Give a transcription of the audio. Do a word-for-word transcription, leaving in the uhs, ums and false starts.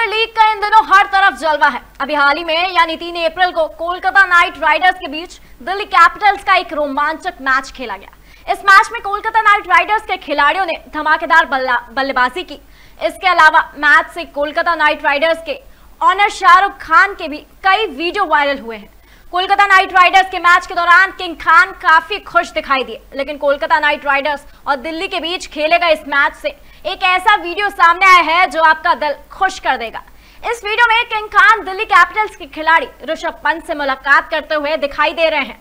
Premiere league का इन दिनों हर तरफ जलवा है। अभी हाल ही में यानी तीन अप्रैल को कोलकाता नाइट राइडर्स के बीच दिल्ली कैपिटल्स का एक रोमांचक मैच खेला गया। इस मैच में कोलकाता नाइट राइडर्स के खिलाड़ियों ने धमाकेदार बल्लेबाजी की। इसके अलावा मैच से कोलकाता नाइट राइडर्स के ऑनर शाहरुख खान के भी कई वीडियो वायरल हुए हैं। कोलकाता नाइट राइडर्स के मैच के दौरान किंग खान काफी खुश दिखाई दिए, लेकिन कोलकाता नाइट राइडर्स और दिल्ली के बीच खेले गए इस मैच से एक ऐसा वीडियो सामने आया है जो आपका दिल खुश कर देगा। इस वीडियो में किंग खान दिल्ली कैपिटल्स के खिलाड़ी ऋषभ पंत से मुलाकात करते हुए दिखाई दे रहे हैं।